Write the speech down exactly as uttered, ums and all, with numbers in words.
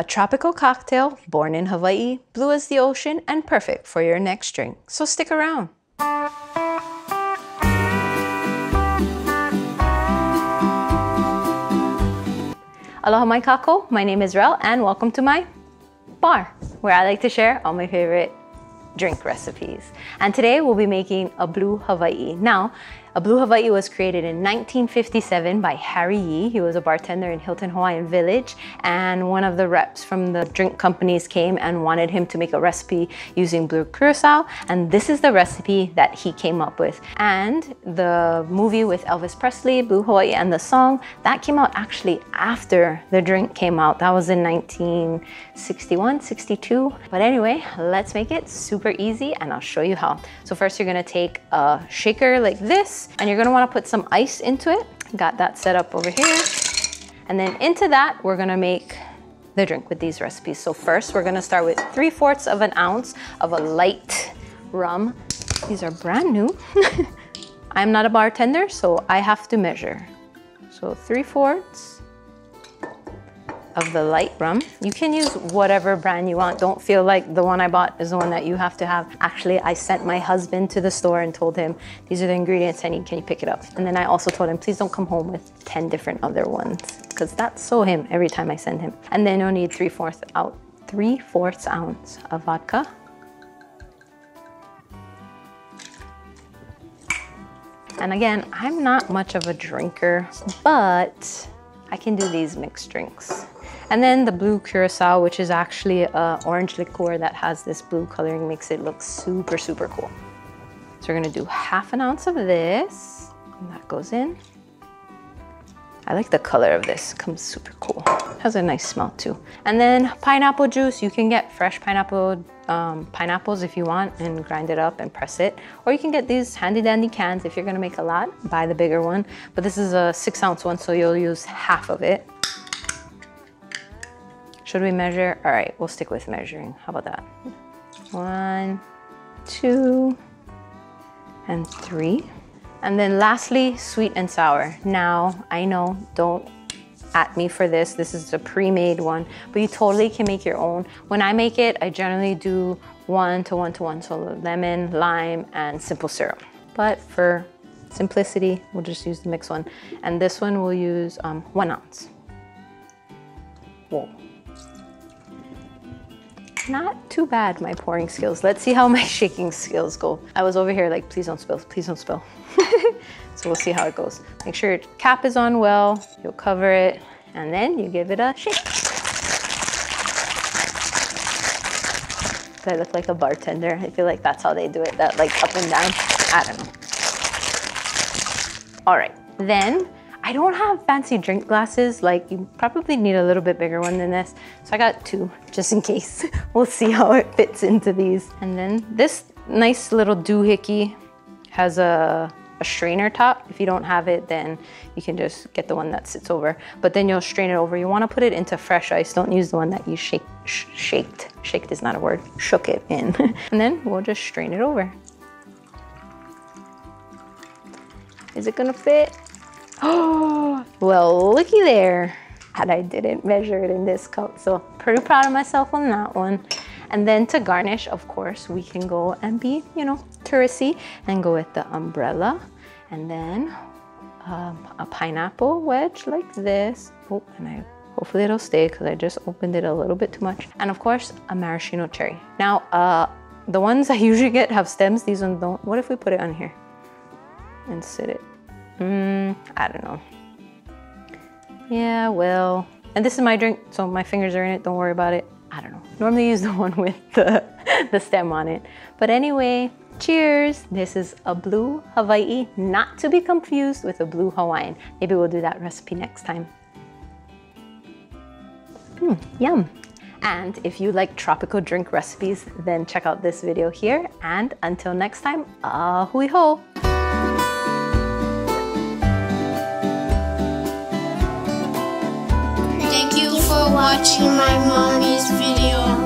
A tropical cocktail born in Hawaii, blue as the ocean, and perfect for your next drink. So stick around. Aloha mai kākou, my name is Rel and welcome to my bar, where I like to share all my favorite drink recipes. And today we'll be making a Blue Hawai'i. Now, a Blue Hawai'i was created in nineteen fifty-seven by Harry Yee. He was a bartender in Hilton Hawaiian Village, and one of the reps from the drink companies came and wanted him to make a recipe using Blue Curaçao, and this is the recipe that he came up with. And the movie with Elvis Presley, Blue Hawai'i, and the song, that came out actually after the drink came out. That was in nineteen sixty-one, sixty-two. But anyway, let's make it super easy and I'll show you how. So first you're gonna take a shaker like this, and you're gonna wanna put some ice into it. Got that set up over here. And then into that, we're gonna make the drink with these recipes. So first, we're gonna start with three-fourths of an ounce of a light rum. These are brand new. I'm not a bartender, so I have to measure. So three-fourths of the light rum. You can use whatever brand you want. Don't feel like the one I bought is the one that you have to have. Actually, I sent my husband to the store and told him, these are the ingredients I need, can you pick it up? And then I also told him, please don't come home with ten different other ones, because that's so him every time I send him. And then you'll need three-fourths out, three-fourths ounce of vodka. And again, I'm not much of a drinker, but I can do these mixed drinks. And then the Blue Curaçao, which is actually an orange liqueur that has this blue coloring, makes it look super, super cool. So we're gonna do half an ounce of this, and that goes in. I like the color of this, comes super cool. Has a nice smell too. And then pineapple juice, you can get fresh pineapple, um, pineapples if you want, and grind it up and press it. Or you can get these handy dandy cans. If you're gonna make a lot, buy the bigger one. But this is a six ounce one, so you'll use half of it. Should we measure? All right, we'll stick with measuring. How about that? One, two, and three. And then lastly, sweet and sour. Now, I know, don't at me for this. This is a pre-made one, but you totally can make your own. When I make it, I generally do one to one to one. So lemon, lime, and simple syrup. But for simplicity, we'll just use the mixed one. And this one we'll use um, one ounce. Whoa. Not too bad, my pouring skills. Let's see how my shaking skills go. I was over here like, please don't spill, please don't spill. So we'll see how it goes. Make sure your cap is on well, you'll cover it, and then you give it a shake. Does I look like a bartender? I feel like that's how they do it, that like up and down. I don't know. All right, then I don't have fancy drink glasses. Like, you probably need a little bit bigger one than this. So I got two, just in case. We'll see how it fits into these. And then this nice little doohickey has a, a strainer top. If you don't have it, then you can just get the one that sits over, but then you'll strain it over. You wanna put it into fresh ice. Don't use the one that you shake, sh shaked. Shaked is not a word, shook it in. And then we'll just strain it over. Is it gonna fit? Oh, well, looky there. And I didn't measure it in this cup, so pretty proud of myself on that one. And then to garnish, of course, we can go and be, you know, touristy and go with the umbrella. And then um, a pineapple wedge like this. Oh, and I hopefully it'll stay because I just opened it a little bit too much. And of course, a maraschino cherry. Now, uh, the ones I usually get have stems. These ones don't. What if we put it on here and sit it? Mm, I don't know. Yeah, well, and this is my drink, so my fingers are in it, don't worry about it. I don't know. Normally use the one with the, the stem on it. But anyway, cheers. This is a Blue Hawai'i, not to be confused with a Blue Hawaiian. Maybe we'll do that recipe next time. Mm, yum. And if you like tropical drink recipes, then check out this video here. And until next time, a hui hou. Watching my mommy's video.